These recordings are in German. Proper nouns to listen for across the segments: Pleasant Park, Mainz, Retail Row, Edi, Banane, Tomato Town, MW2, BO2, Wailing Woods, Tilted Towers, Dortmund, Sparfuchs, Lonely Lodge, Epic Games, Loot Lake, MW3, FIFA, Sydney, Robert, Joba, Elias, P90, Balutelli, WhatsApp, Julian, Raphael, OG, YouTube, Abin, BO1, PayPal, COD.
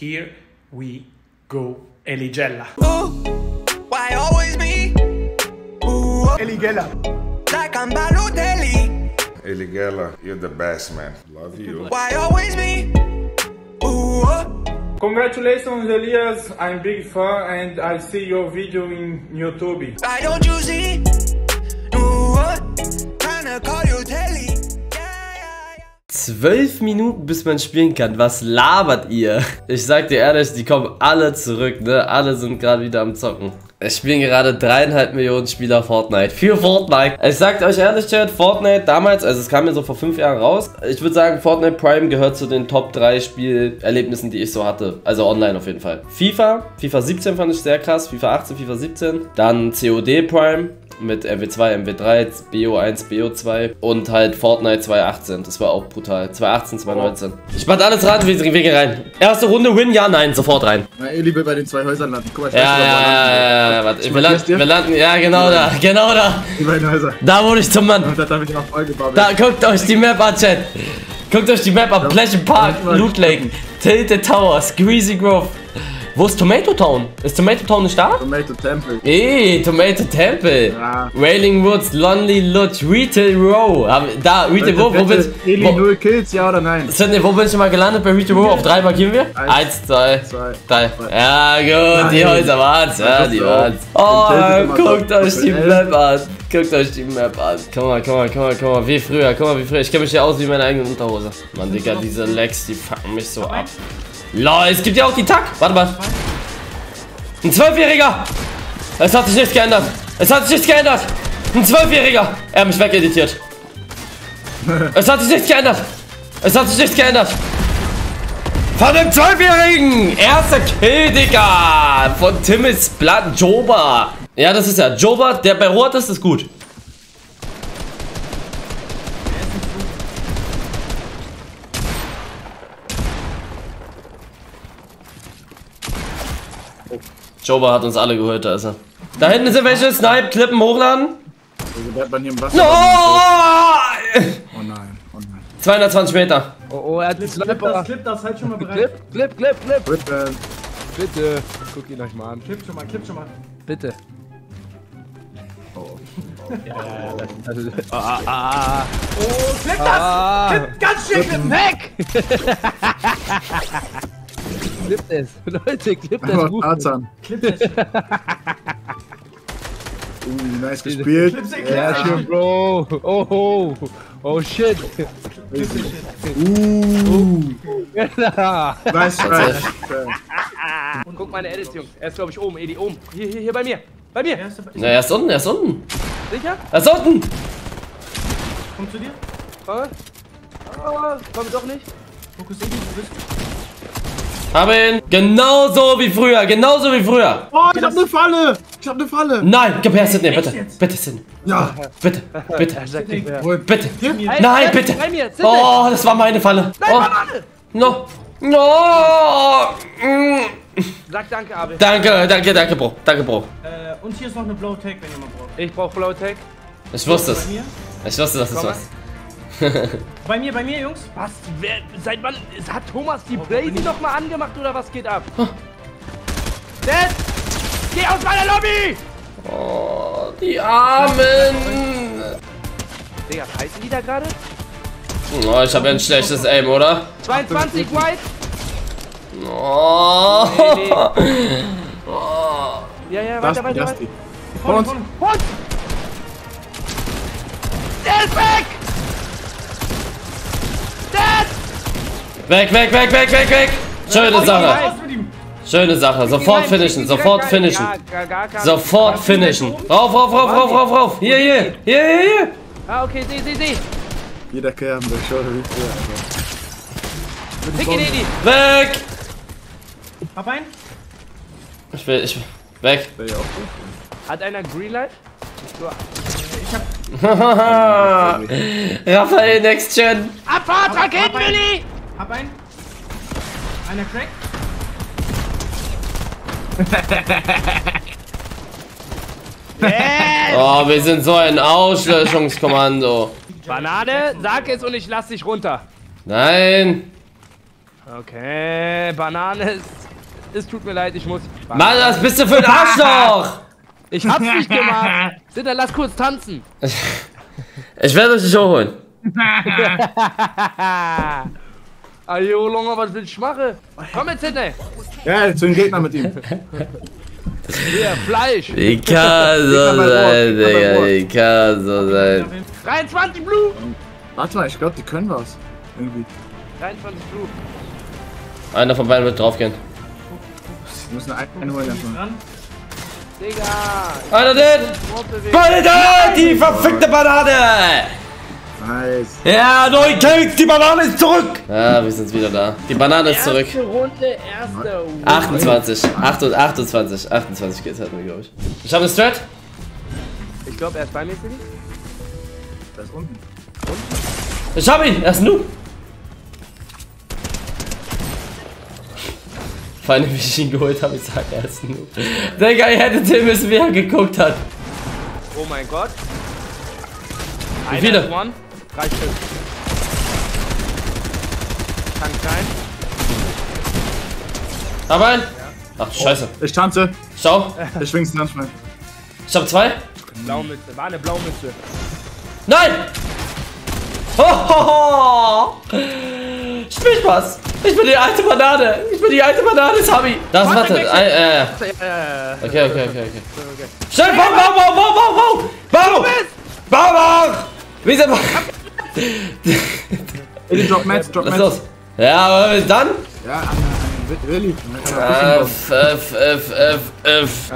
Here we go, Eligella. Oh, why always me? Ooh, Eligella. Like I'm Balutelli. Eligella, you're the best, man. Love you. Why always me? Ooh, congratulations, Elias. I'm big fan and I see your video in YouTube. I don't usually kinda call you Telly. 12 Minuten, bis man spielen kann. Was labert ihr? Ich sag dir ehrlich, die kommen alle zurück, ne? Alle sind gerade wieder am Zocken. Es spielen gerade 3,5 Millionen Spieler Fortnite. Für Fortnite. Ich sag euch ehrlich, Chat, Fortnite damals, also es kam ja so vor 5 Jahren raus. Ich würde sagen, Fortnite Prime gehört zu den Top 3 Spielerlebnissen, die ich so hatte. Also online auf jeden Fall. FIFA 17 fand ich sehr krass. FIFA 18, FIFA 17. Dann COD Prime. Mit MW2, MW3, BO1, BO2 und halt Fortnite 2018. Das war auch brutal. 2018, 2019. Ich mach alles ran, wir gehen rein. Erste Runde, Win, ja, nein, sofort rein. Na, ihr lieber bei den 2 Häusern landen. Guck mal, ich weiß warte. Wir landen, ja, genau da, genau da. Die beiden Häuser. Da wurde ich zum Mann. Und das hab ich auch voll gebabbelt. Da, guckt euch die Map an, Chat. Guckt euch die Map an. Pleasant Park, Loot Lake, Tilted Towers, Greasy Grove. Wo ist Tomato Town? Ist Tomato Town nicht da? Tomato Temple. Ey, Tomato Temple. Ja. Wailing Woods, Lonely Lodge, Retail Row. Da, Retail Row, wo bin ich? Eli, 0 Kills, ja oder nein? Sydney, wo bin ich mal gelandet bei Retail Row? Auf 3 markieren wir? 1, 2, 3. Ja, gut, nein. Die Häuser waren's. Ja, die waren's. Oh, guckt euch die Map an. Guckt euch die Map an. Komm mal, wie früher. Ich kenn mich ja aus wie meine eigene Unterhose. Mann, Digga, diese Lags, die fucken mich so ab. Lol, es gibt ja auch die Tack. Warte mal. Ein 12-Jähriger. Es hat sich nichts geändert. Ein 12-Jähriger. Er hat mich wegeditiert. Es hat sich nichts geändert. Von dem 12-Jährigen. Erster Kill, Digga. Von Timmys Blatt. Joba. Ja, das ist ja Joba. Der bei Rot ist, ist gut. Joba hat uns alle gehört, da ist er. Da hinten sind welche, Snipe, Klippen, hochladen. Also bleibt man hier im Wasser. No! Oh nein, oh nein. 220 Meter. Oh, er hat den Clip, das halt schon mal bereit. Clip. Bitte, guck ihn euch mal an. Clip schon mal. Bitte. Oh, Clip das! Clip ganz schnell, Clip weg! Klippt es. Leute, klippt das gut. Klippt es. Nice gespielt. Ja, schön, Bro. Oh, oh shit. Nice, Und guck meine Edits, Jungs. Er ist, glaube ich, oben. Edi, oben. Hier bei mir. Na, er ist unten, Sicher? Er ist unten. Komm zu dir. Komm doch nicht. Fokus Edi, du bist... Abin! Genauso wie früher! Oh, ich hab ne Falle! Nein! Gib her, Sydney, bitte! Bitte, Sydney! Ja! Bitte! Nein, bitte! Oh, das war meine Falle! Oh. No! Sag danke, Abin! Danke, Bro! Und hier ist noch eine Blow Tag, wenn ihr mal braucht. Ich brauch Blow Tag. Ich wusste es! Dass es was. Bei mir, Jungs. Was? Seit wann? Hat Thomas die Blazy noch mal angemacht oder was geht ab? Oh. Death! Geh aus meiner Lobby! Oh, die Armen! Digga, halten die da gerade? Oh, ich habe ja ein schlechtes Aim, oder? 22 White! Oh. Nee. Oh. Ja, weiter. Vor uns! Der ist weg! Weg! Schöne Sache, sofort finishen. Rauf! Hier! Ah, okay, sieh! Jeder Kerl, der schaut wie früher. Weg! Hab einen? Ich will. Weg! Hat einer Greenlight? Ich hab... Raphael, Next Gen! Abfahrt, Raketen, Willi! Hab einen. Einer crack. Yes. Oh, wir sind so ein Auslöschungskommando. Banane, sag es und ich lass dich runter. Nein. Okay, Banane, es tut mir leid, ich muss... Mann, was bist du für ein Arschloch? Ich hab's nicht gemacht. Sitter, lass kurz tanzen. Ich werde euch nicht auch holen. Ajo, Longo, was willst du machen? Komm jetzt, Sidney. Ja, zu den Gegner mit ihm. Hier, Fleisch. Ich kann so sein, Digga, ich kann so sein. 23 Blue. Warte mal, ich glaube, die können was. Irgendwie. 23 Blue. Einer von beiden wird draufgehen. Wir müssen einen holen davon. Digga! Alter, den! Banane! Die verfickte Banane! Nice. Ja, 9 Kills! Die Banane ist zurück! Ja, wir sind wieder da. Die Banane ist zurück. Erste Runde, erste Runde. 28 Kills hatten wir, glaube ich. Ich habe eine Strat. Ich glaube, er ist bei mir, Sidney. Da ist unten. Ich hab ihn! Er ist ein Noob! Vor allem, wie ich ihn geholt habe, ich sag, er ist ein Noob. Digga, ihr hättet sehen müssen, wie er geguckt hat. Oh mein Gott. Wie viele? 3 Stück. Kann sein. Aber ein. Ach, scheiße. Oh, ich tanze. Schau. Ich schwing's manchmal. Ich hab 2. Blaumütze. War eine Blaumütze. Nein! Hohoho! Spielspaß! Ich bin die alte Banane! Ich bin die alte Banane, Sabi! Das, warte! Okay. Schnell! Bau! Wie ist der? Drop Match! Los! Ja, aber was dann? Ja, Willi!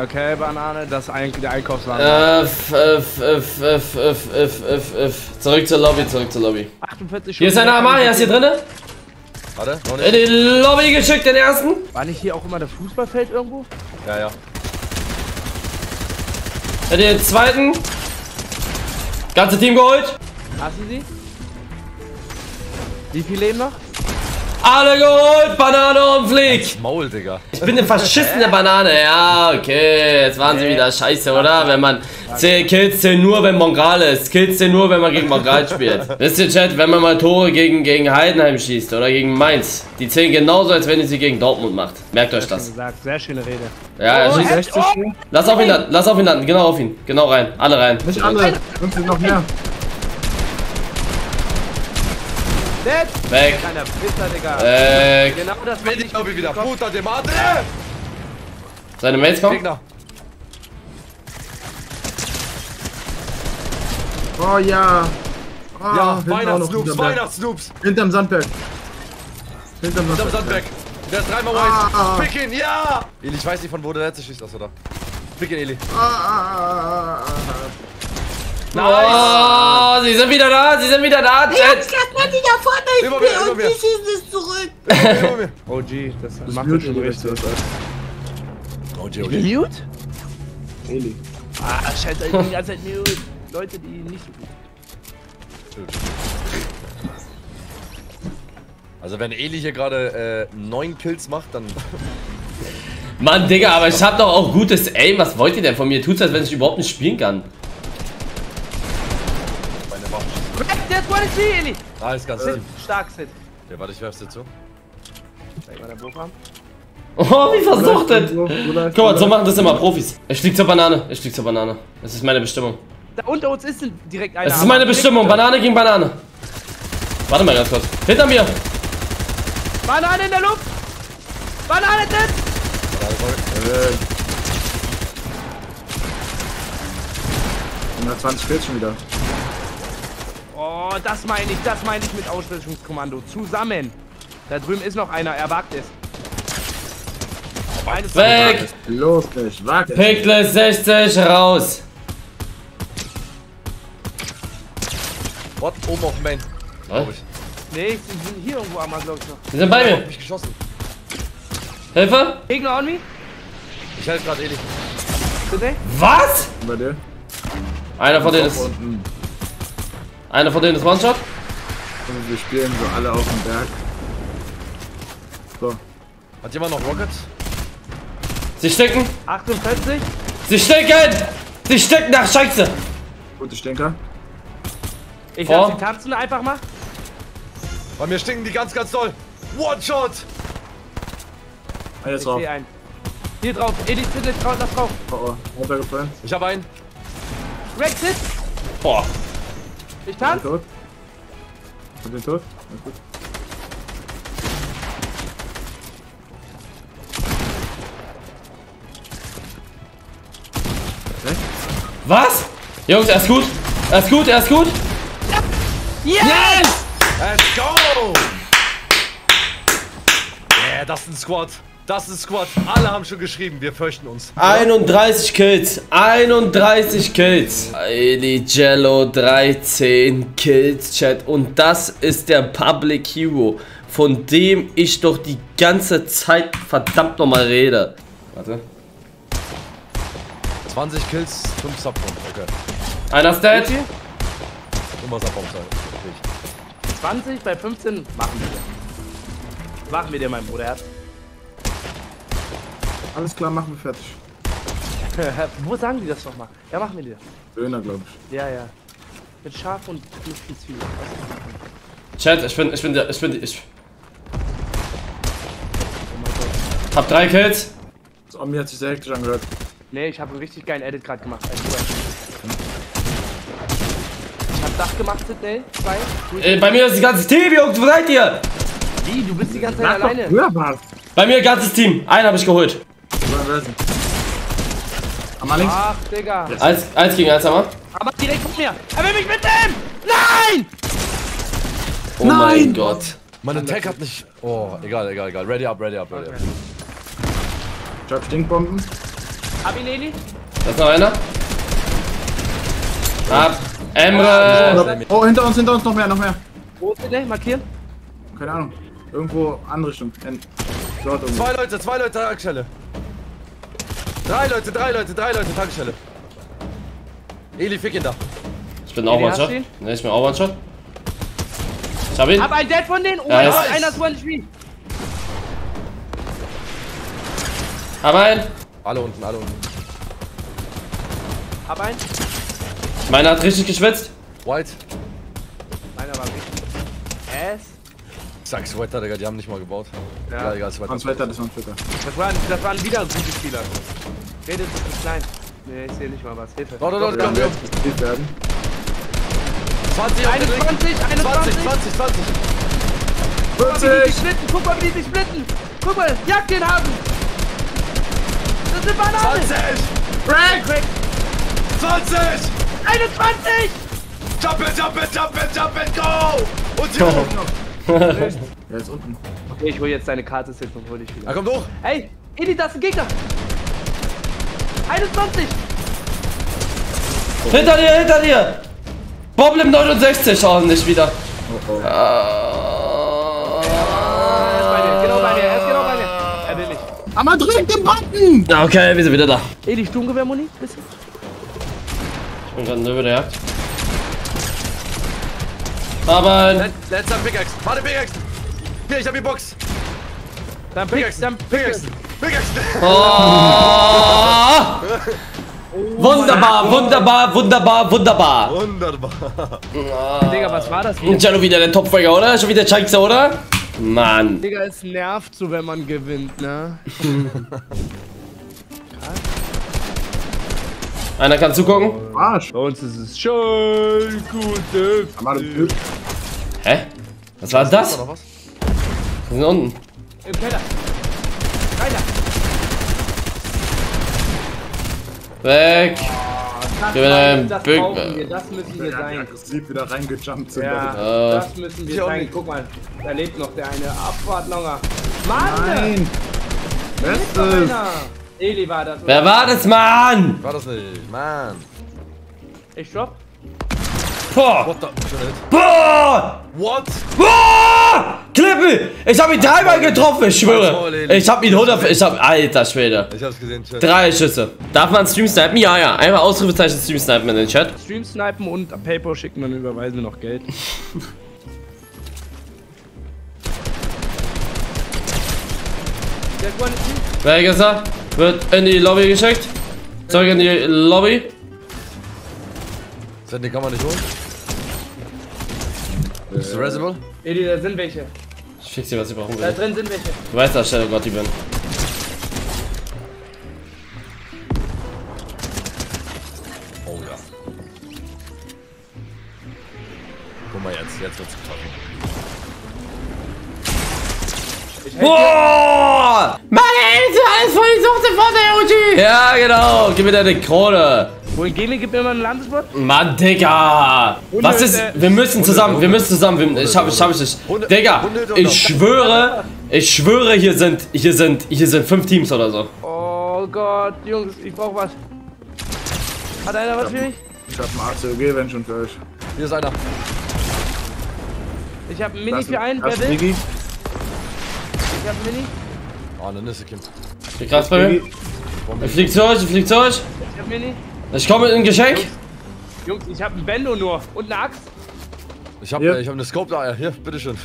Okay, Banane, das ist der Einkaufswagen. Zurück zur Lobby. 48 Stunden. Hier ist einer Amarias hier drinne. Warte, noch nicht. In die Lobby geschickt, den ersten. War nicht hier auch immer das Fußballfeld irgendwo? Ja. In den zweiten. Ganze Team geholt. Hast du sie? Wie viele leben noch? Alle geholt, Banane und Flick! Maul, Digga. Ich bin eine verschissene Banane. Ja, okay, jetzt waren sie wieder scheiße, oder? Wenn man... Kills zählen nur, wenn Mongral ist. Kills zählen nur, wenn man gegen Mongral spielt. Wisst ihr, Chat, wenn man mal Tore gegen Heidenheim schießt oder gegen Mainz, die zählen genauso, als wenn ihr sie gegen Dortmund macht. Merkt euch das. Sehr schöne Rede. Ja, er schießt. Lass auf ihn landen. Genau auf ihn. Genau rein. Alle rein. Nicht alle. Fünf sind noch mehr. Weg! Kleiner Pisser, Digga! Weg! Genau das will ich auch wieder. Puta de Madre! Seine Mates kommen? Oh ja! Oh, ja, Weihnachtsnoobs, Weihnachtsnoobs! Hinterm Sandberg! Hinterm Sandberg! Der ist dreimal weiß! Pick ihn, ja! Eli, ich weiß nicht, von wo der letzte schießt, oder? Pick ihn, Eli! Nice. Oh, sie sind wieder da, Chat! Über mir, über mir! Und die schießen es zurück! Über mir. OG, das macht das schon richtig. OG. Mute? Eli. Ah, scheiße, ich bin die ganze Zeit mute. Leute, die nicht so gut. Also wenn Eli hier gerade 9 Kills macht, dann... Mann, Digga, aber ich hab doch auch gutes Aim. Was wollt ihr denn von mir? Tut's, als wenn ich überhaupt nicht spielen kann. Das wollte ich sehen, Eli! Ah, ist ganz stark, Sid. Ja, warte, ich werf's dir zu. Zeig mal deinen Block an. Oh, wie versucht das? Guck mal, so machen das immer Profis. Ich flieg zur Banane. Das ist meine Bestimmung. Da unter uns ist direkt einer. Das ist meine Bestimmung, Banane gegen Banane. Warte mal ganz kurz. Hinter mir! Banane in der Luft! Banane drin! 120 Kills schon wieder. Oh, das meine ich mit Ausstellungskommando. Zusammen. Da drüben ist noch einer, er wagt es. Beides weg! Los, ich wagt es. Pickle 60 raus. What? Oben auf Main. Nee, sie sind hier irgendwo am Block. Sie sind bei mir. Ich hab mich geschossen. Hilfe? Gegner on me? Ich helfe gerade Edi. Was? Bei dir? Einer von denen ist One-Shot. Und wir spielen so alle auf dem Berg. So. Hat jemand noch Rockets? Sie stecken! 48! Sie stecken nach Scheiße! Gute Stinker. Ich lasse sie tanzen einfach mal. Bei mir stinken die ganz doll. One-Shot! Alles drauf. Einen. Hier drauf. Edi, bitte, lass drauf. Oh, oh. Runtergefallen. Ich hab einen. Rexit. Boah. Ich tanz. Ich bin tot. Gut. Was? Jungs, er ist gut. Er ist gut, er ist gut. Yes! Yes! Let's go! Yeah, das ist ein Squad. Das ist ein Squad. Alle haben schon geschrieben, wir fürchten uns. 31 Kills. 31 Kills. Eligella 13 Kills, Chat. Und das ist der Public Hero, von dem ich doch die ganze Zeit verdammt nochmal rede. Warte. 20 Kills, 5 Subbombs, okay. Einer ist dead. Immer Subbombs sein. 20 bei 15 machen wir dir. Machen wir dir, mein Bruder. Alles klar, machen wir fertig. Wo sagen die das nochmal? Ja, machen wir dir. Döner, glaube ich. Ja, ja. Mit Schaf und mit Zwiebeln. Chat, ich bin. Oh, hab 3 Kills. Das Omni hat sich sehr hektisch angehört. Nee, ich habe einen richtig geilen Edit gerade gemacht. Also, ich hab Dach gemacht, Sydney. Bei mir ist das ganze Team, Jungs, wo seid ihr? Wie, du bist die ganze Zeit alleine. Bei mir ganzes Team. Einen habe ich geholt. Einmal links. Ach, Digga. Eins gegen eins, einmal. Aber direkt von mir. Er will mich mitnehmen. Nein! Oh mein Gott. Meine Tech hat nicht... Oh, egal. Ready up. Ich hab Stinkbomben. Abin, Edi. Da ist noch einer. Ab. Emre. Oh, hinter uns. Noch mehr. Wo ist der? Markieren? Keine Ahnung. Irgendwo andere Richtung. Dort irgendwo. Zwei Leute, Tankstelle. Drei Leute, Tankstelle. Eli, fick ihn da. Ich bin auch One-Shot. Ne, ich bin auch One-Shot. Ich hab ihn. Hab einen Dead von denen. Oh, ja, einer ist One-Shot. Hab einen. Alle unten. Hab einen. Meiner hat richtig geschwitzt. White. Meiner war richtig. Ass. Ich sag Sweater, Digga, die haben nicht mal gebaut. Ja, ja, egal, Sweater. Das waren wieder gute Spieler. Redet nicht klein. Nee, ich seh nicht mal was. Hilfe. Komm, wir gespielt werden. 20, 21. 40. Guck mal, wie die splitten. Guck mal, jag den haben. Das sind Banane! 20! 21! Jump it, go! Und hier ist er ist unten. Okay, ich hol jetzt deine Karte, Sid, und hol dich wieder. Na, komm hoch! Ey, Edi, das ist ein Gegner! 21! Oh. Hinter dir! Problem 69, oh, nicht wieder. Oh. Aber drück den Button! Okay, wir sind wieder da. Edi, Sturmgewehr-Muni? Bisschen. Ich bin gerade nöbel der Jagd. Aber. Letzter Pickaxe. Warte, Pickaxe! Hier, ich hab die Box! Dann Pickaxe! Oh. Wunderbar! Digga, was war das? Jello wieder der Topfreger, oder? Schon wieder Chikes, oder? Mann. Digga, es nervt so, wenn man gewinnt, ne? Einer kann zugucken. Arsch. Bei uns ist es schön gut. Hä? Was war das? Was? Wir sind unten. Im Keller. Reiner. Weg. Das müssen wir sein. Aggressiv wieder reingejumpt sind. Ja, das müssen wir sein. Guck mal, da lebt noch der eine. Abfahrt longer. Mann! Bestes! Eli war das. Wer war das, Mann? War das nicht, Mann. Ich drop. Boah! Klippe! Ich hab ihn dreimal getroffen, ich schwöre! Ich hab ihn 100... Alter Schwede! Ich hab's gesehen, Chat. 3 Schüsse. Darf man Stream snipen? Ja. Einmal Ausrufezeichen Stream snipen in den Chat. Stream snipen und PayPal schicken, dann überweisen wir noch Geld. Wer ist er? Wird in die Lobby geschickt. Zeug in die Lobby. Sydney kann man nicht holen. Ist Reasonable? Edi, da sind welche. Ich fix dir was überholen. Da drin sind welche. Du weißt, dass ich da Gott die bin. Guck mal jetzt, jetzt wird's getroffen. Boah! Mann, Alter, alles voll die Sucht sofort, der OG! Ja, genau, gib mir deine Krone. Geli, gib mir immer einen Landeswort. Mann, Digga! Was ist? Wir müssen zusammen. Ich hab nicht. Digga, ich schwöre, hier sind 5 Teams oder so. Oh Gott, Jungs, ich brauch was. Hat einer was für mich? Ich hab einen ACOG, wenn schon für euch. Hier ist einer. Ich hab einen Mini für einen, wer will? Ich hab einen Mini. Oh, eine Nisse, Kind. Ich krass bei mir. Ich flieg zu euch. Ich hab Mini. Ich komme mit einem Geschenk. Jungs, ich hab einen Bendo nur und eine Axt. Ich hab eine Scope da, hier, bitteschön.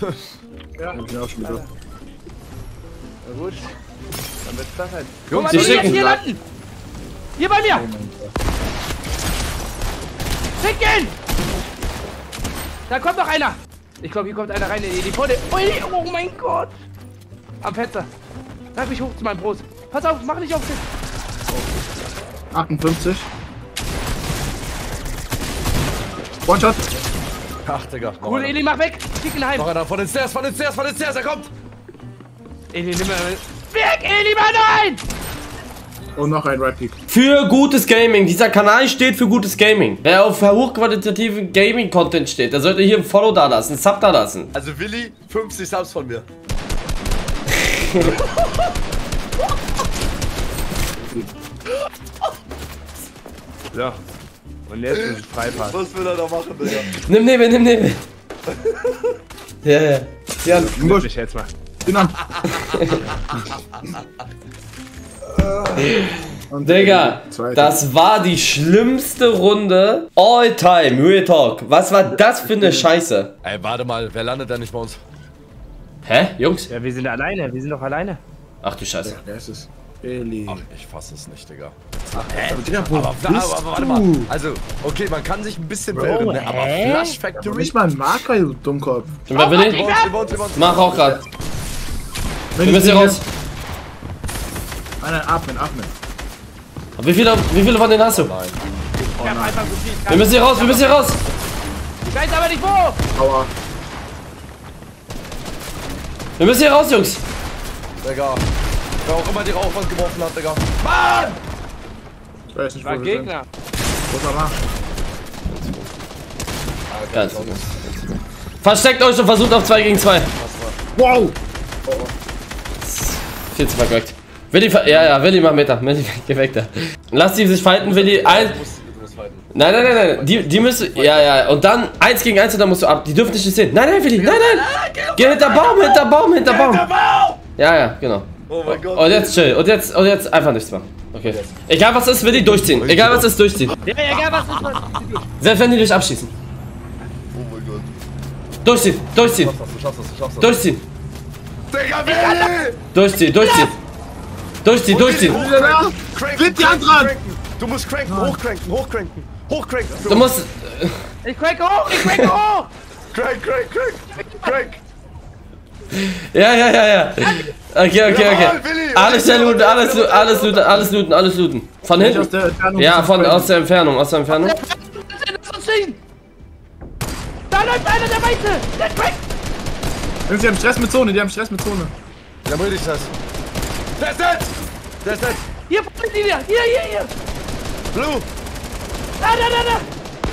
Ja, ich bin auch schon wieder. Na gut, dann wird's das halt. Jungs, ich schicken. Hier landen! Hier bei mir! Schicken! Da kommt noch einer! Ich glaube, hier kommt einer rein in die Pforte. Oh mein Gott! Am Fenster. Treib mich hoch zu meinem Brust. Pass auf, mach nicht auf den. 58. One shot! Ach, Digga. Cool, Eli, mach weg! Schick ihn heim! Mach einer von den Stairs, er kommt! Eli, nimm mal. Weg, Eli, Mann, nein! Und noch ein Right Peak. Für gutes Gaming. Dieser Kanal steht für gutes Gaming. Wer auf hochqualitativen Gaming-Content steht, der sollte hier ein Follow da lassen, ein Sub da lassen. Also, Willi, 50 Subs von mir. Ja. Und jetzt ist es Freipass. Was will er da machen, Digga? Nimm Nebel. Ja. Ja, muss ich jetzt mal. Genau. Digga, das war die schlimmste Runde all time, Real Talk. Was war das für eine Scheiße? Ey, warte mal, wer landet da nicht bei uns? Hä, Jungs? Ja, wir sind doch alleine. Ach du Scheiße. Wer ist es? Eli. Ach, ich fass es nicht, Digga. Aber warte mal. Also, okay, man kann sich ein bisschen bilden, ne? Aber Flash Factory. Ja, nicht mal ein Marker, du Dummkopf. Mach auch grad. Wir müssen hier raus. Nein, atmen. Wie viele von denen hast du? Nein. Ich hab einfach gespielt. Wir müssen hier raus. Ich weiß aber nicht wo. Aua. Wir müssen hier raus, Jungs. Digga. Wer auch immer die Rauchwand geworfen hat, Digga. Mann! Ich weiß nicht, wo wir Gegner. Ganz gut. Versteckt euch und versucht auf 2 gegen 2. Wow! 4 zu vergeugt. Willi, Willi, mach mit da. Willi, geh weg da. Lass die sich fighten, Willi. Nein. Die müssen. Ja. Und dann 1 gegen 1 und dann musst du ab. Die dürfen dich nicht sehen. Nein, Willi. Nein. Geh hinter Baum. Ja, genau. Oh mein Gott. Und jetzt chill. Und jetzt einfach nichts machen. Okay. Egal was ist, Willi, durchziehen. Ja, egal was ist. Selbst wenn die dich abschießen. Oh mein Gott. Durchziehen. Du schaffst das. Digga, Willi! Durchziehen! Sind die anderen! Du musst cranken, hochcranken! Du musst... Ich crank hoch! Crank! Ja! Okay. Alles looten! Von hinten? Ja, aus der Entfernung. Da läuft einer, der Weiße! Die haben Stress mit Zone. Ja, will ich das. Der ist das! Hier! Blue! Da!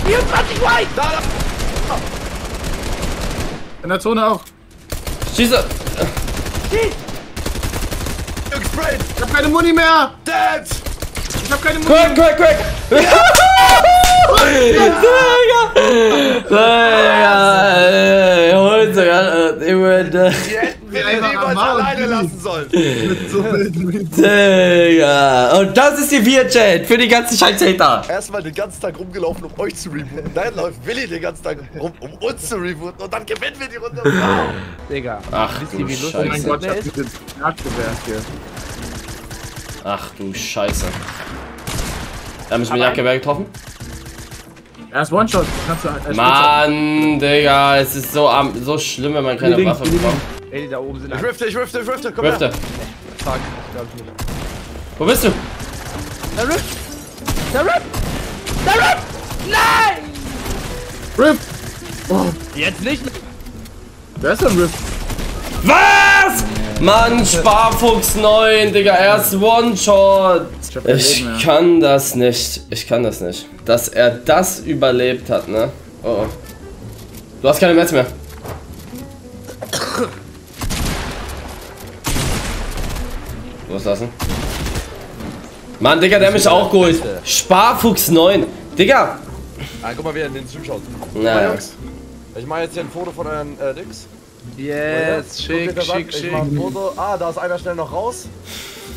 24 White! Da! In der Zone auch! Schieße! Ich hab keine Muni mehr! Dead! Quick! Digga! Wir hätten niemals alleine lassen sollen. Digga. Und das ist die Wir-Chat für die ganzen Scheiß-Hater. Erstmal den ganzen Tag rumgelaufen, um euch zu rebooten. Dann läuft Willi den ganzen Tag rum, um uns zu rebooten. Und dann gewinnen wir die Runde. Wow. Digga. Ach du Scheiße. Oh mein Gott, ich hab mich jetzt nachgewehrt hier. Ach du Scheiße. Da müssen wir die Jacke getroffen. Erst One-Shot. Mann, Digga. Es ist so schlimm, wenn man keine Waffe bekommt. Ey, da oben sind alle. Ich rifte, komm her! Fuck, glaub ich nicht. Wo bist du? Da rift! Nein! Rift! Oh. Jetzt nicht. Das ist ein Riff. Was? Mann, Sparfuchs 9, Digga, erst One-Shot. Ich kann das nicht. Ich kann das nicht. Dass er das überlebt hat, ne? Oh. Du hast keine Metz mehr. Loslassen. Mann, Digga, der hat mich auch geholt. Sparfuchs 9. Digga. Ah, guck mal, wie er in den Stream schaut. Naja. Ich mache jetzt hier ein Foto von euren Dicks. Yes, schick, schick, schick. Ah, da ist einer schnell noch raus.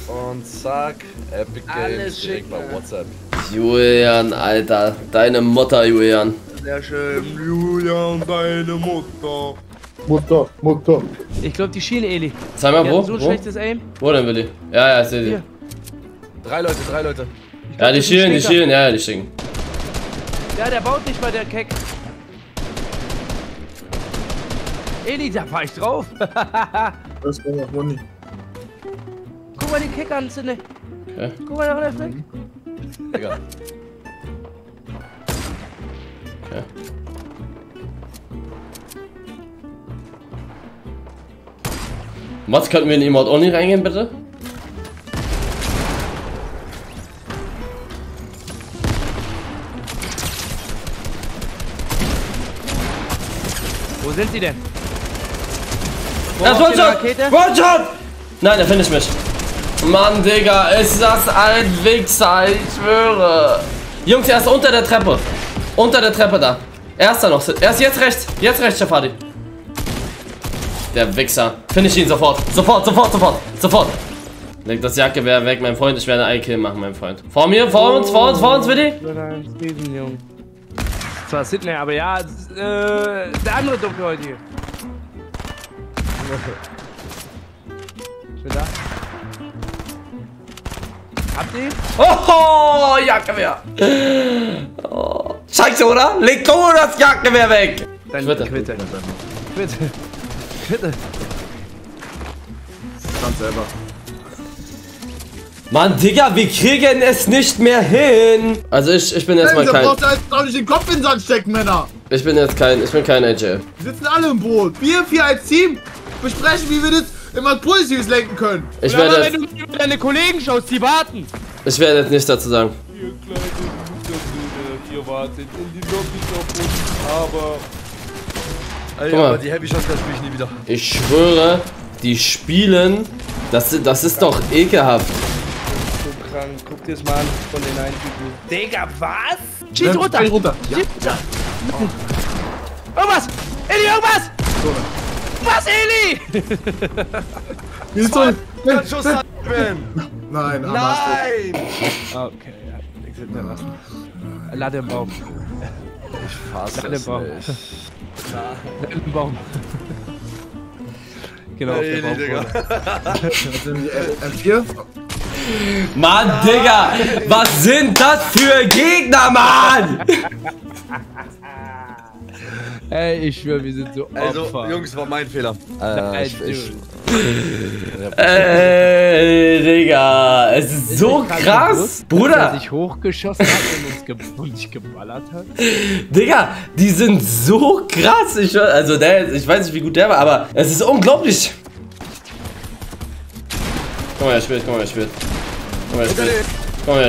Und zack, Epic Games direkt bei WhatsApp. Julian, Alter. Deine Mutter, Julian. Sehr schön. Julian, deine Mutter. Mutter, Mutter. Ich glaube, die schielen Eli. Zeig mal, wo? So schlechtes Aim. Wo denn, Willi? Ja, ja, ich seh die. Drei Leute. Ja, die schielen. Ja, die schicken. Ja, der baut nicht mal, der Keck. Eli, da fahr ich drauf. Das war noch Wundi. Guck mal den Keck an, Sidney. Okay. Guck mal nach rechts. Egal. Okay. Mats, könnten wir in die Emote auch nicht reingehen, bitte? Wo sind sie denn? Das One-Shot! One-Shot! Nein, der findet mich. Mann, Digga, ist das ein Wichser, ich schwöre. Jungs, er ist unter der Treppe. Unter der Treppe da. Er ist da noch. Er ist jetzt rechts. Jetzt rechts, Schafadi. Der Wichser. Finde ich ihn sofort. Sofort. Leg das Jagdgewehr weg, mein Freund. Ich werde einen Kill machen, mein Freund. Vor mir, vor uns, bitte. Das war Sidney, aber ja, der andere Dunkel heute hier. Ich bin da. Habt ihr? Oh, Jagdgewehr. Oh. Scheiße, oder? Leg doch das Jagdgewehr weg. Dann Quitte. Ganz selber. Mann, Digga, wir kriegen es nicht mehr hin. Also ich bin jetzt mal kein... Du brauchst ja jetzt auch nicht den Kopf in den Sand stecken, Männer. Ich bin kein AJ. Wir sitzen alle im Boot. Wir vier als Team besprechen, wie wir das immer Positives lenken können. Ich werde jetzt... Wenn du über deine Kollegen schaust, die warten. Ich werde jetzt nichts dazu sagen. Ihr kleine Mutter, ihr wartet in die Lobby, aber... Guck mal. Aber die Heavy Shots spiele ich nie wieder. Ich schwöre, die spielen, das ist doch ekelhaft. Das ist so krank, guck dir das mal an von den einen Typen. Digga, was? Schieß runter! Schieß runter! Ja. Ja. Oh. Irgendwas! Eli, irgendwas! So. Was, Eli? Wie ist das? Nein, nein! Okay, ja, nichts hinterlassen. lassen. Lade im Baum. Ich fasse Lade im Baum. Ja. Im Baum. Genau, auf dem Baum. Digga. M4? Mann, Digga, was sind das für Gegner, Mann? Ey, ich schwöre, wir sind so Opfer. Also, Jungs, war mein Fehler. Ey, Digga, es ist so krass, Bruder. Dass er sich hochgeschossen hat und uns geballert hat. Digga, die sind so krass. Ich weiß nicht, wie gut der war, aber es ist unglaublich. Komm mal, er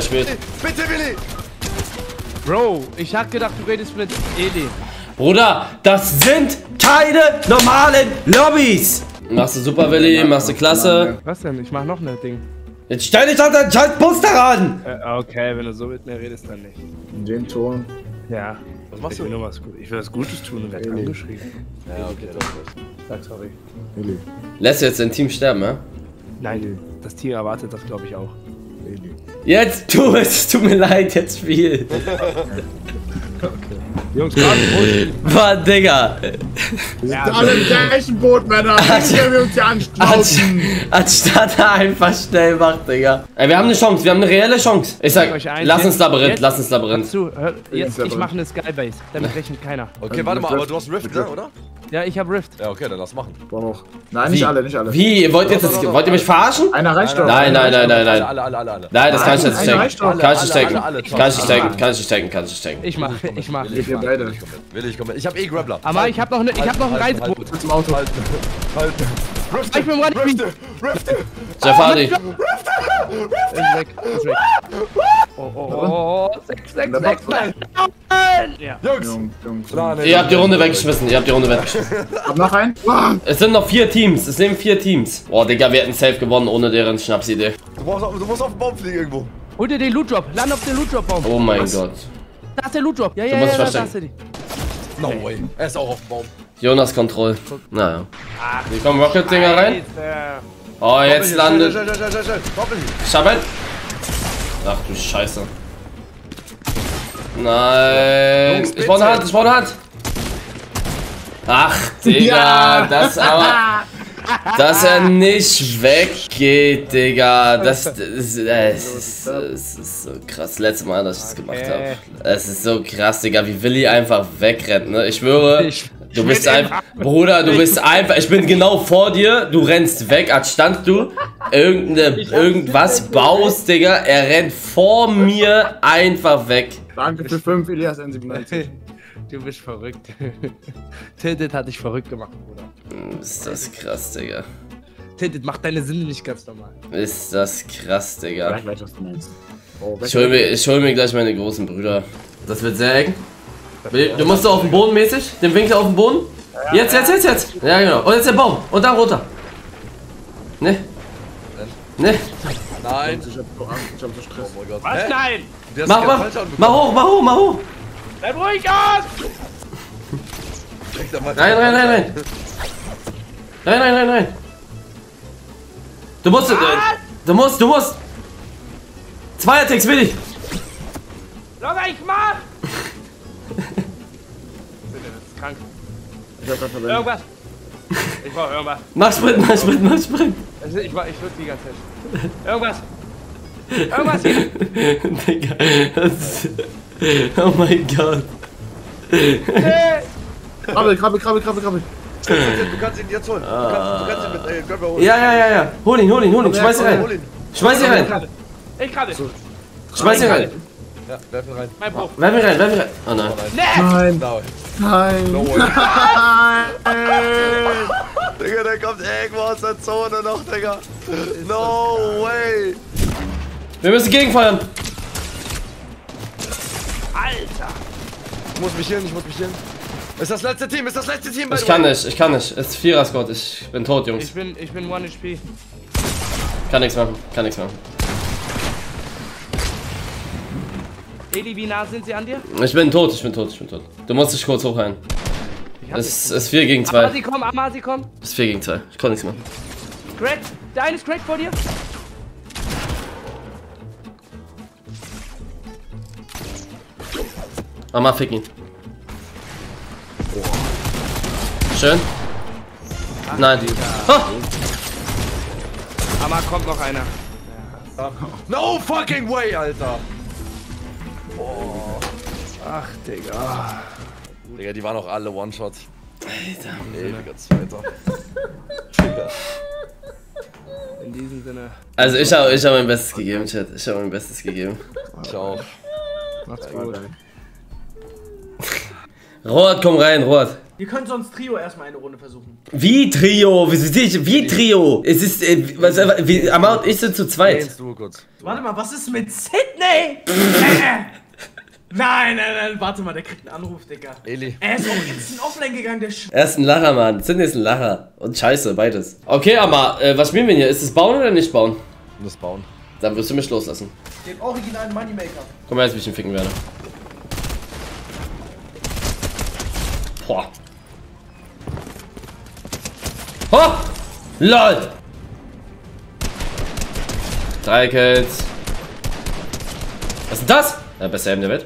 spielt. Bitte, Willi. Bro, ich hab gedacht, du redest mit Edi. Bruder, das sind keine normalen Lobbys. Machst du super, Willi, machst du klasse. Was denn? Ich mach noch ein Ding. Jetzt stell dich doch deinen scheiß Poster an! Okay, wenn du so mit mir redest, dann nicht. In den Ton? Ja. Was machst du? Ich will nur was Gutes. Ich will was Gutes tun und werde angeschrieben. Ja, okay, das ist. Sag sorry. Willi. Lässt du jetzt dein Team sterben, ja? Nein, das Team erwartet das, glaube ich, auch. Willi. Jetzt tu es! Tut mir leid, jetzt viel. Okay. Jungs, Mann, Digga. Wir sind alle im gleichen Boot, Männer. Wir uns hier anstrauchen. Anstatt er einfach schnell macht, Digga. Ey, wir haben eine Chance, wir haben eine reelle Chance. Ich sag, lass uns Labyrinth. Jetzt, ich mache eine Skybase, damit rechnet keiner. Okay, warte mal, aber du hast Rift, oder? Ja, ich hab Rift. Ja, okay, dann lass machen. Nein, nicht alle. Wie? Wollt ihr mich verarschen? Einer reicht doch. Nein. Alle. Nein, das kann ich jetzt nicht stecken. Kann ich nicht stecken. Ich mach. beide. Willi, komm mit. Willi, komm mit. Ich hab eh Grappler. Aber halten. Ich hab noch ne, einen Reizpunkt. Halten, zum Auto. Halten. Rifte, Rifte. Safari. Rifte. Oh, 6, 6, 6. Jungs. Ihr habt die Runde weggeschmissen. Noch ein. Es sind noch 4 Teams. Es nehmen 4 Teams. Oh, Digga, wir hätten safe gewonnen ohne deren Schnapsidee. Du musst auf den Baum fliegen irgendwo. Hol dir den Loot Drop, lande auf den Loot Drop Baum. Oh mein Gott. Da ist der Loot Drop. Ja, da ist der. No way. Er ist auch auf dem Baum. Jonas Kontroll. Naja. Hier kommen Rocket Dinger rein. Oh, jetzt landet. Schabbel. Ach du Scheiße. Nein. Ich brauche eine Hand. Ach, Digga, das aber. Dass er nicht weggeht, Digga. Das ist so krass. Letztes Mal, dass ich das gemacht habe. Es ist so krass, Digga, wie Willi einfach wegrennt, ne? Ich schwöre, du bist einfach. Bruder, du bist einfach. Ich bin genau vor dir. Du rennst weg, als stand du irgendwas baust, Digga. Er rennt vor mir einfach weg. Danke für 5, Elias N97. Du bist verrückt. Tintit hat dich verrückt gemacht, Bruder. Ist das krass, Digga. Tintit macht deine Sinne nicht ganz normal. Ist das krass, Digga. Ich weiß, was du meinst. Oh, ich hol mir gleich meine großen Brüder. Das wird sehr eng. Du musst auf den Boden mäßig. Den Winkel auf den Boden. Jetzt. Ja, genau. Und jetzt der Baum. Und dann runter. Ne? Nein. Ich hab so Angst. Ich hab so Stress. Oh mein Gott. Was? Nein! Mach hoch. Bleib ruhig aus! Nein! Du musst! 2 Attacks will ich! Locker, ich mach! Das ist krank. Ich hab grad verwendet. Irgendwas! Ich brauch irgendwas. Mach Sprint! Ich würd die ganze Zeit. Irgendwas hier! Digga, das ist... Oh mein Gott. Krabbel. Du kannst ihn jetzt holen. Du kannst ihn mit Grappler holen. Ja. Hol ihn. Schmeiß ihn rein. Ich krabbel. Schmeiß ihn rein. Ja, werf ihn rein. Oh nein. Nein. Nein. Digga, der kommt irgendwo aus der Zone noch, Digga. No way. Wir müssen gegenfeuern. Alter! Ich muss mich hin. Ist das letzte Team bei mir? Ich kann nicht. Es ist 4er-Squad. Ich bin tot, Jungs. Ich bin 1 HP. Kann nichts machen. Edi, wie nah sind sie an dir? Ich bin tot. Du musst dich kurz hochhalten. Es ist 4 gegen 2. Amasi, komm. Es ist 4 gegen 2. Ich kann nichts machen. Crack! Der eine ist Crack vor dir. Mama, fick ihn. Schön. Nein. Oh. Aber kommt noch einer. No fucking way, Alter. Oh. Ach, Digga. Digga, die waren auch alle One-Shot. Alter. Ewiger Zweiter. Digga. In diesem Sinne. Also ich hab mein Bestes gegeben, Chat. Ciao. Macht's gut. Robert, komm rein, Robert. Wir können sonst Trio erstmal eine Runde versuchen. Wie Trio? Wie Trio? Es ist. Amar und ich sind zu zweit. Warte mal, was ist mit Sydney? Nein, warte mal, der kriegt einen Anruf, Digga. Eli. Er ist auch jetzt in Offline gegangen, der Sch. Er ist ein Lacher, Mann. Sydney ist ein Lacher. Und Scheiße, beides. Okay, Amar, was spielen wir hier? Ist es bauen oder nicht bauen? Das bauen. Dann wirst du mich loslassen. Den originalen Moneymaker. Komm her, jetzt, wie ich ihn ficken werde. Boah. Oh! LOL! 3 Kills. Was ist das? Der beste Helm der Welt.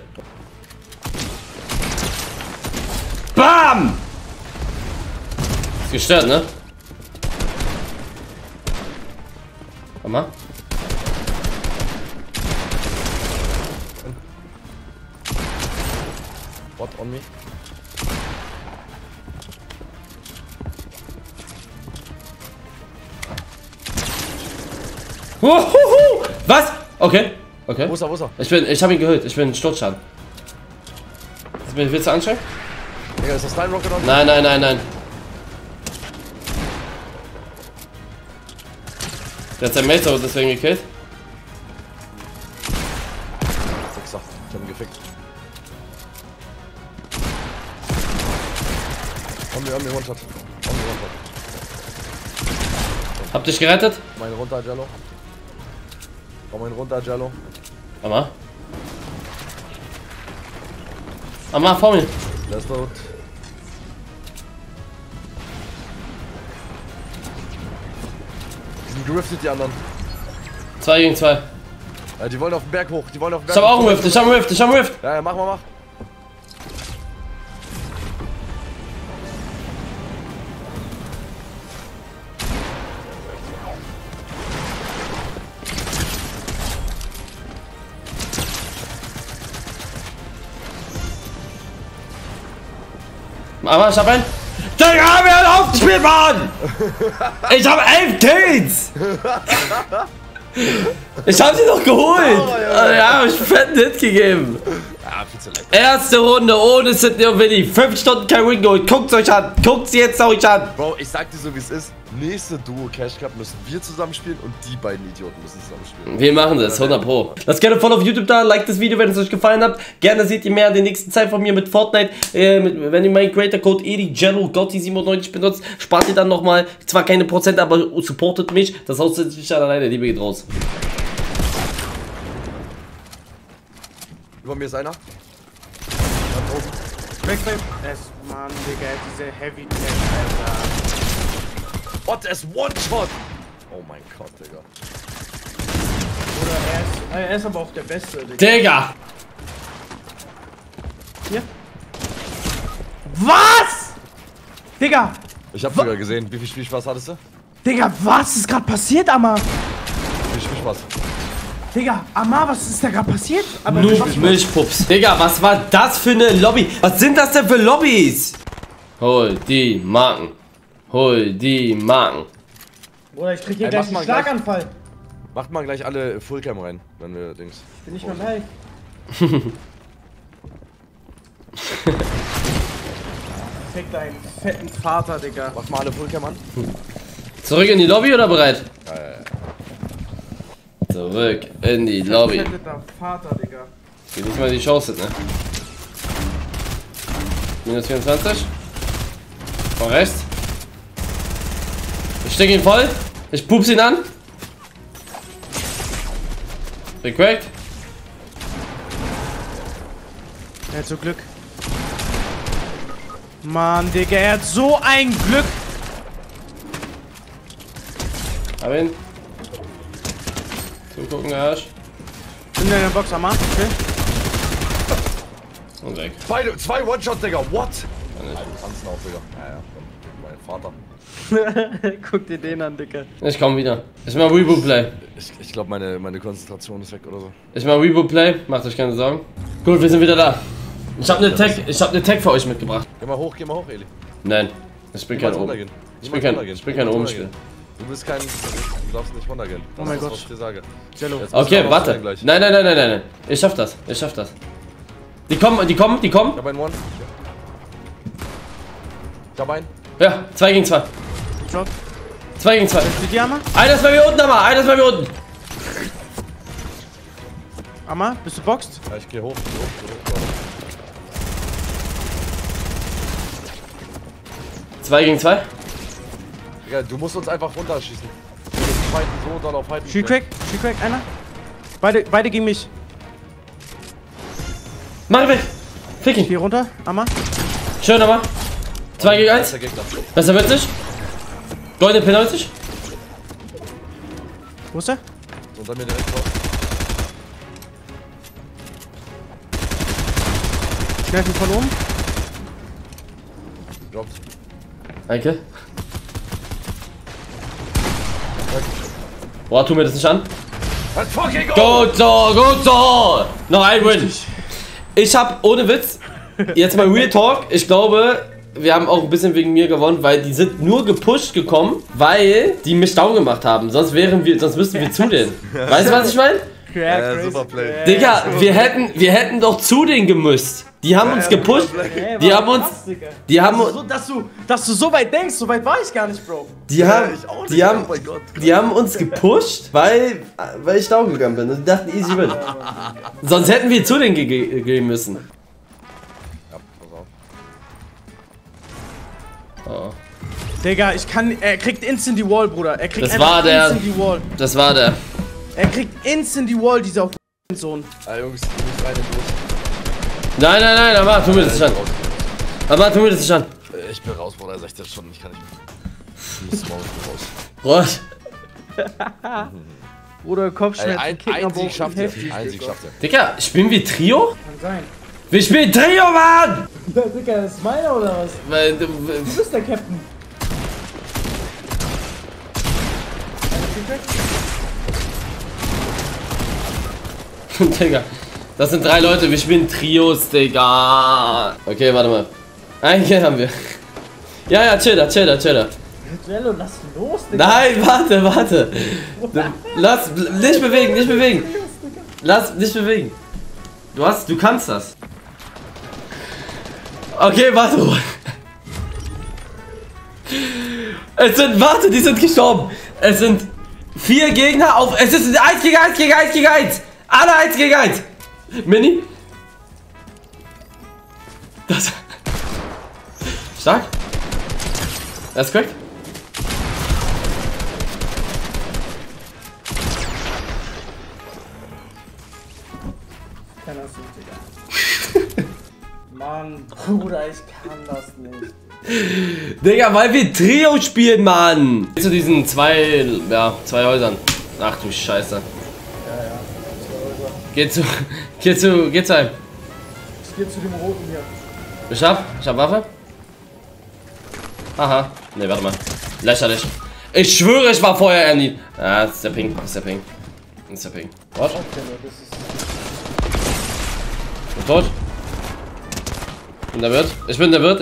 BAM! Ist gestört, ne? Komm mal. Bot on me. Uhuhu. Was? Okay. Wo ist er? Ich hab ihn gehört. Ich bin Sturzschaden. Willst du anschreiben? Digga, ist das dein Rocket on? Nein, nein, nein, nein. Der hat sein Mate aber deswegen gekillt. Sechser, ich hab ihn gefickt. Omni, One-Shot. Hab dich gerettet? Komm einen runter, Jello. Komm einen runter, Jello. Amma. Amma, vor mir. Der ist tot. Die sind geriftet, die anderen. 2 gegen 2. Ja, die wollen auf den Berg hoch, die wollen auf den Berg hoch. Ich hab auch einen Rift, ich hab einen Rift, ich hab einen Rift. Ja, ja, mach mal, mach. Aber ich hab einen. Digga, wir haben aufgespielt, Mann! Ich hab 11 Kills! Ich hab sie doch geholt! Oh, ja, ja, hab ich einen fetten Hit gegeben. Ja, viel zu lecker. Erste Runde ohne Sidney und Willi. 5 Stunden kein Win geholt. Guckt's euch an! Guckt's jetzt euch an! Bro, ich sag dir so wie es ist. Nächste Duo Cash Cup müssen wir zusammenspielen und die beiden Idioten müssen zusammenspielen. Wir machen das, 100 Pro. Lasst gerne voll auf YouTube da, like das Video, wenn es euch gefallen hat. Gerne seht ihr mehr in der nächsten Zeit von mir mit Fortnite. Wenn ihr meinen Creator-Code Edi, Jello, Gotti97 benutzt, spart ihr dann nochmal, zwar keine Prozent, aber supportet mich. Das Haus setzt mich dann alleine, Liebe geht raus. Über mir ist einer. Backflame. Mann, Digga, diese Heavy Tech, Alter. What is One-Shot? Oh mein Gott, Digga. Oder er ist aber auch der Beste, Digga. Digga! Hier? Was? Digga! Ich hab sogar gesehen. Wie viel Spielspaß hattest du? Digga, was ist gerade passiert, Amma? Wie viel Spielspaß? Digga, Amma, was ist da gerade passiert? Nur Milchpups. Digga, was war das für eine Lobby? Was sind das denn für Lobbys? Hol die Marken. Hol die Marken. Bruder, ich krieg hier gleich einen Schlaganfall. Macht mal gleich alle Fullcam rein, wenn wir Dings. Ich bin nicht mehr live. Fick deinen fetten Vater, Digga. Mach mal alle Fullcam an. Zurück in die Lobby oder bereit? Ja, ja, ja. Zurück in die Lobby. Ich bin fetter Vater, Digga. Geht nicht mal die Chance, ne? Minus 24. Von rechts. Ich stecke ihn voll, ich pups ihn an. Recrackt. Er hat so Glück. Mann, Digga, er hat so ein Glück. Hab ihn. Zugucken, Garage. In der Box am Arsch, okay. Und weg. Zwei One-Shot, Digga, what? Ja, tanzen auch, Digga. Ja, ja, mein Vater. Guck dir den an, Dicker. Ich komm wieder. Ich mach Reboot-Play. Ich glaube, meine Konzentration ist weg oder so. Ich mach Reboot-Play, macht euch keine Sorgen. Gut, wir sind wieder da. Ich hab ne Tech, für euch mitgebracht. Geh mal hoch, Eli. Nein, ich bin kein Oben. Ich bin kein Obenspieler. Du bist kein... Du darfst nicht runtergehen. Das oh mein Gott. Was ich dir sage. Okay, warte. Nein, nein, nein, nein, nein. Ich schaff das, Die kommen. Ich hab einen One. Ich hab einen. Ja, 2 gegen 2. 2 gegen 2. Einer ist bei mir unten, Amma. Einer ist bei mir unten. Amma, bist du boxt? Ja, ich geh hoch. Ich geh hoch. 2 gegen 2. Digga, du musst uns einfach runterschießen. So doll auf halb. Shoot crack, einer. Beide gegen mich. Mach weg. Fick ihn. Hier runter, Amma. Schön, Amma. 2 gegen 1. Besser wird sich. Gold in P90. Wo ist er? Und dann mir direkt vor. Schnell von oben. Droppt. Danke. Boah, tu mir das nicht an. Gut so, gut so. Noch ein Win. Ich hab ohne Witz, jetzt mal Real Talk, ich glaube... Wir haben auch ein bisschen wegen mir gewonnen, weil die sind nur gepusht gekommen, weil die mich down gemacht haben. Sonst müssten wir zu denen. Weißt du, was ich meine? Ja, super Play. Digga, wir hätten doch zu denen gemüsst. Die haben uns gepusht. Hey, die haben uns. Die haben uns. So, dass du so weit denkst, so weit war ich gar nicht, Bro. Die haben uns gepusht, weil ich da umgegangen bin. Und die dachten, easy win. Sonst hätten wir zu denen gehen müssen. Ja, pass auf. Oh. Digga, er kriegt instant die Wall, Bruder. Er kriegt instant die Wall. Das war der. Er kriegt instant die Wall, dieser Sohn. Ah, Jungs, du musst rein und los. Nein, nein, nein, aber tu mir das nicht an. Aber tu mir das nicht an. Ich bin raus, Bruder, 16 Stunden, ich kann nicht mehr. Ich muss raus. Rot. Bruder, Kopfschmerzen. Einzig schafft er. Digga, spielen wir Trio? Kann sein. Wir spielen Trio, Mann! Ja, Digga, das ist meiner oder was? Weil, du bist der Captain. Digga, das sind 3 Leute, wir spielen Trios, Digga. Okay, warte mal. Einen Kill haben wir. Ja, ja, chill da. Jello, lass los, Digga. Nein, warte. Lass, nicht bewegen. Lass, nicht bewegen. Du kannst das. Okay, warte. Die sind gestorben. Es sind 4 Gegner auf. Es ist 1 gegen 1. Alle 1 gegen 1. Mini. Das. Stark. Das ist korrekt. Ich kann das nicht, Digga. Mann, Bruder, ich kann das nicht. Digga, weil wir Trio spielen, Mann! Zu diesen zwei Häusern. Ach du Scheiße. Ja, 2 Häuser. Geh zu einem. Ich geh zu dem Roten hier. Ich hab Waffe. Aha. Ne, warte mal. Lächerlich. Ich schwöre, ich war vorher Andy. Ah, das ist der Ping. Was? Okay, ist tot. Ich bin der Wirt.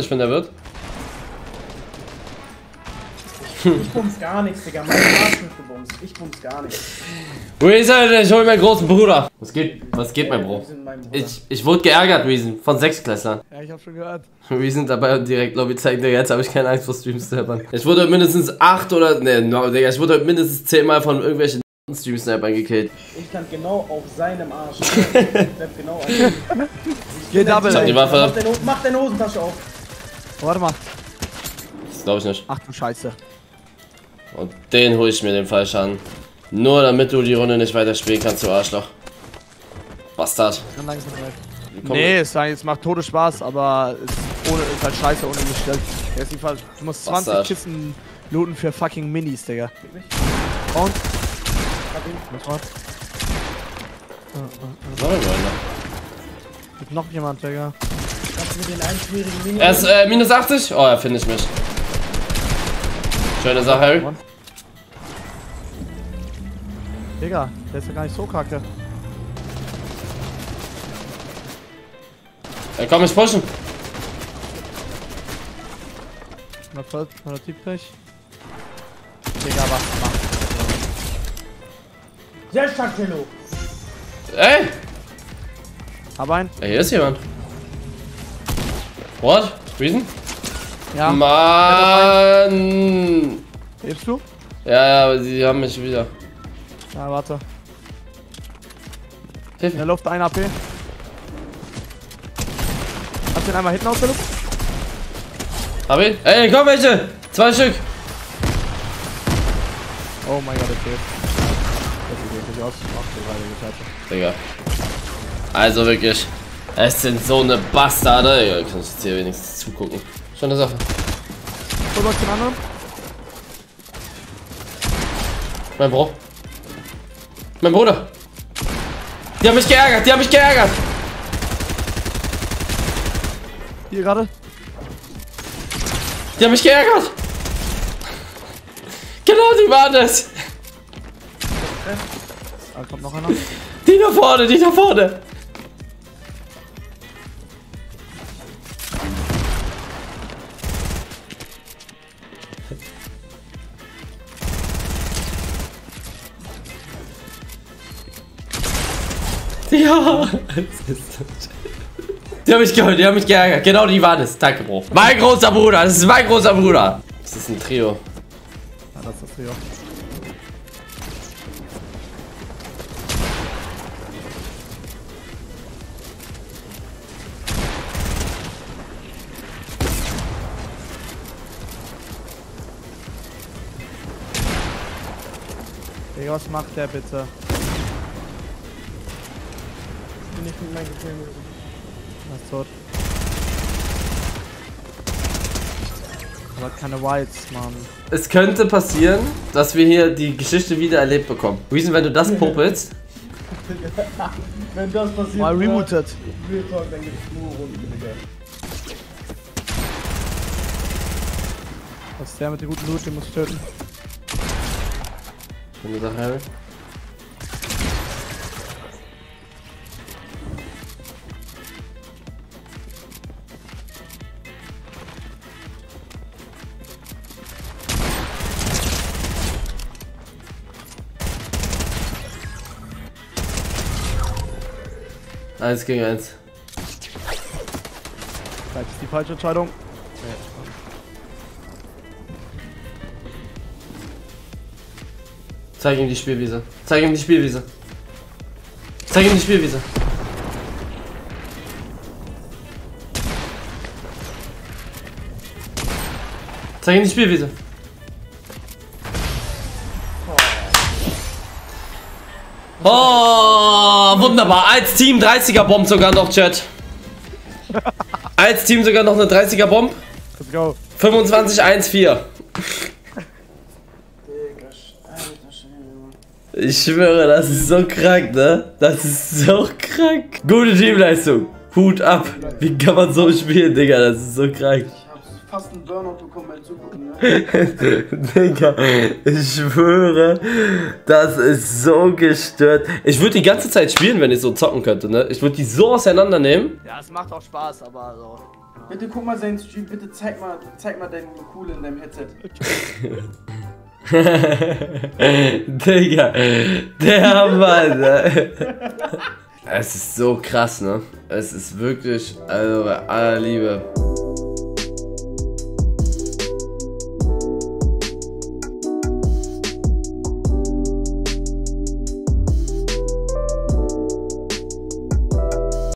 Ich bumms gar nichts, Digga. Mein Arsch wird gebumst. Ich bumms gar nichts. Reason, ich hol meinen großen Bruder. Was geht, mein Bro? Ich wurde geärgert, Reason. Von 6-Klässlern. Ja, ich hab schon gehört. Reason dabei und direkt Lobby zeigt, Digga. Jetzt habe ich keine Angst vor Stream-Snipern. Ich wurde heute mindestens 8 oder. Ne, Digga. Ich wurde heute mindestens 10 Mal von irgendwelchen Stream-Snipern gekillt. Ich kann genau auf seinem Arsch. Geh Double. Ich hab die Waffe. Mach deine Hosentasche auf. Warte mal. Das glaub ich nicht. Ach du Scheiße. Und den hole ich mir den falsch an. Nur damit du die Runde nicht weiter spielen kannst, du Arschloch. Bastard. Nee, es macht todes Spaß, aber es ist halt scheiße ohne mich. Du musst 20 Bastard. Kissen looten für fucking Minis, Digga. Und? Gibt noch jemand, Digga. Er ist minus 80? Oh, er findet mich. Schöne Sache, Harry. Digga, der ist ja gar nicht so kacke. Ey, komm, ich pushen. Na, voll, mal der Typ gleich. Digga, was macht? Sehr stark, Jello. Ey! Hab einen. Ey, hier ist jemand. What? Reason? Ja. Mann! Hilfst du? Ja, aber sie haben mich wieder. Ja, warte. Hilf. In der Luft 1 AP. Hast du ihn einmal hinten aus der Luft? Hab ihn? Ey, komm welche! 2 Stück! Oh mein Gott, der fehlt. Das sieht aus. Ach, Digga. Also wirklich. Es sind so eine Bastarde. Egal, kann ich jetzt hier wenigstens zugucken. Schöne Sache. So, was den anderen? Mein Bruder. Die haben mich geärgert. Hier gerade. Die haben mich geärgert. Genau, die waren es. Da kommt noch einer. Die da vorne. Ja, es ist so. Die haben mich geholt, die haben mich geärgert. Genau die waren es. Danke, Bro. Mein großer Bruder, das ist mein großer Bruder. Das ist ein Trio. Ja, das ist das Trio. Digga, was macht der bitte? Bin ich mit meinem Gefilm. Er ist tot. Aber keine Wilds, Mann. Es könnte passieren, dass wir hier die Geschichte wieder erlebt bekommen. Reason, wenn du das popelst. Wenn das passiert. Mal remuted. Real Talk, dann gibt's nur Runden, Digga. Was ist der mit dem guten Loot, den muss ich töten. Schöne Sache, Harry. Eins gegen eins. Das ist die falsche Entscheidung. Zeig ihm die Spielwiese. Zeig ihm die Spielwiese. Zeig ihm die Spielwiese. Zeig ihm die Spielwiese. Oh, wunderbar. Als Team 30er Bomb sogar noch, Chat. Als Team sogar noch eine 30er Bomb. Let's go. 25-1-4. Ich schwöre, das ist so krank, ne? Das ist so krank. Gute Teamleistung. Hut ab. Wie kann man so spielen, Digga? Das ist so krank. Ich hab fast einen Burnout bekommen beim Zugucken, ne? Digga, ich schwöre, das ist so gestört. Ich würde die ganze Zeit spielen, wenn ich so zocken könnte, ne? Ich würde die so auseinandernehmen. Ja, es macht auch Spaß, aber so. Bitte guck mal seinen Stream, bitte zeig mal deine Coole in deinem Headset. Digga, der Mann. Es ist so krass, ne? Es ist wirklich, also bei aller Liebe.